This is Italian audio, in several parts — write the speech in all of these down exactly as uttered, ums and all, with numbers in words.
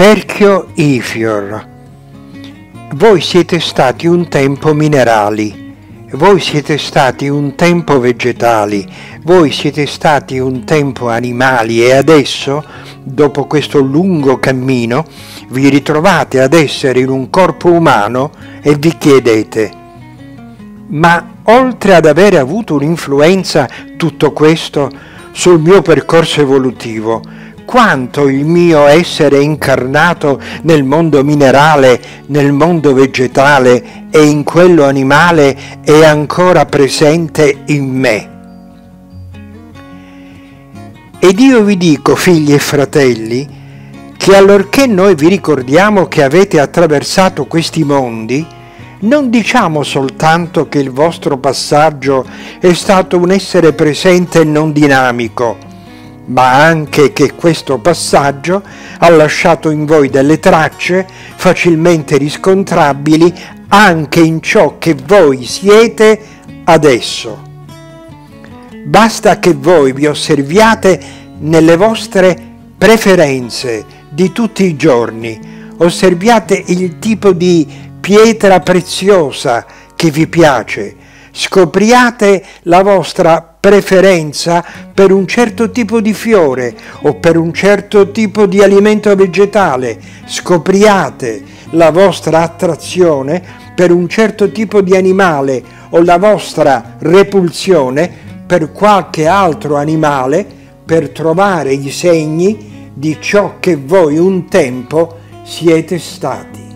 Cerchio Ifior. Voi siete stati un tempo minerali, voi siete stati un tempo vegetali, voi siete stati un tempo animali e adesso, dopo questo lungo cammino, vi ritrovate ad essere in un corpo umano e vi chiedete: ma oltre ad aver avuto un'influenza tutto questo sul mio percorso evolutivo, quanto il mio essere incarnato nel mondo minerale, nel mondo vegetale e in quello animale è ancora presente in me? Ed io vi dico, figli e fratelli, che allorché noi vi ricordiamo che avete attraversato questi mondi, non diciamo soltanto che il vostro passaggio è stato un essere presente e non dinamico, ma anche che questo passaggio ha lasciato in voi delle tracce facilmente riscontrabili anche in ciò che voi siete adesso. Basta che voi vi osserviate nelle vostre preferenze di tutti i giorni, osserviate il tipo di pietra preziosa che vi piace, scopriate la vostra preferenza per un certo tipo di fiore o per un certo tipo di alimento vegetale, scopriate la vostra attrazione per un certo tipo di animale o la vostra repulsione per qualche altro animale, per trovare i segni di ciò che voi un tempo siete stati.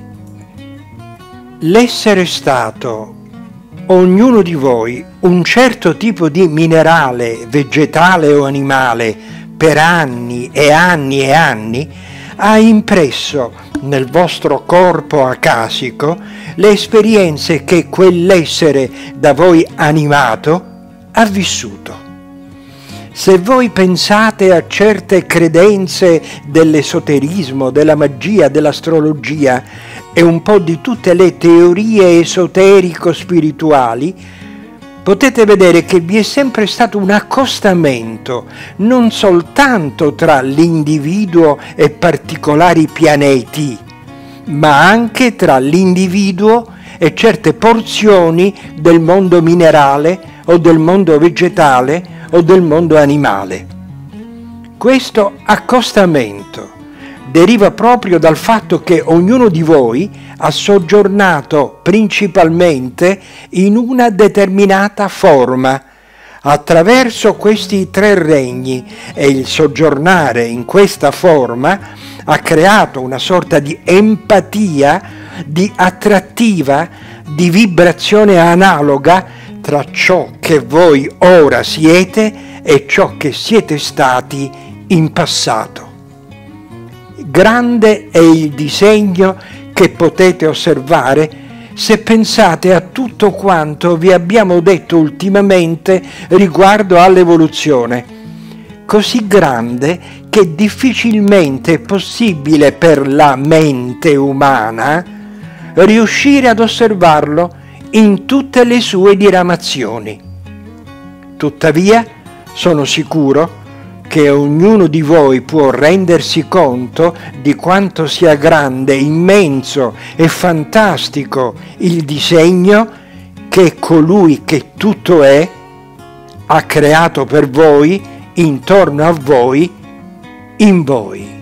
L'essere stato, ognuno di voi, un certo tipo di minerale, vegetale o animale, per anni e anni e anni, ha impresso nel vostro corpo acasico le esperienze che quell'essere da voi animato ha vissuto. Se voi pensate a certe credenze dell'esoterismo, della magia, dell'astrologia e un po' di tutte le teorie esoterico-spirituali, potete vedere che vi è sempre stato un accostamento non soltanto tra l'individuo e particolari pianeti, ma anche tra l'individuo e certe porzioni del mondo minerale o del mondo vegetale o del mondo animale. Questo accostamento deriva proprio dal fatto che ognuno di voi ha soggiornato principalmente in una determinata forma attraverso questi tre regni, e il soggiornare in questa forma ha creato una sorta di empatia, di attrattiva, di vibrazione analoga tra ciò che voi ora siete e ciò che siete stati in passato. Grande è il disegno che potete osservare se pensate a tutto quanto vi abbiamo detto ultimamente riguardo all'evoluzione, così grande che difficilmente è possibile per la mente umana riuscire ad osservarlo in tutte le sue diramazioni. Tuttavia, sono sicuro che ognuno di voi può rendersi conto di quanto sia grande, immenso e fantastico il disegno che colui che tutto è ha creato per voi, intorno a voi, in voi.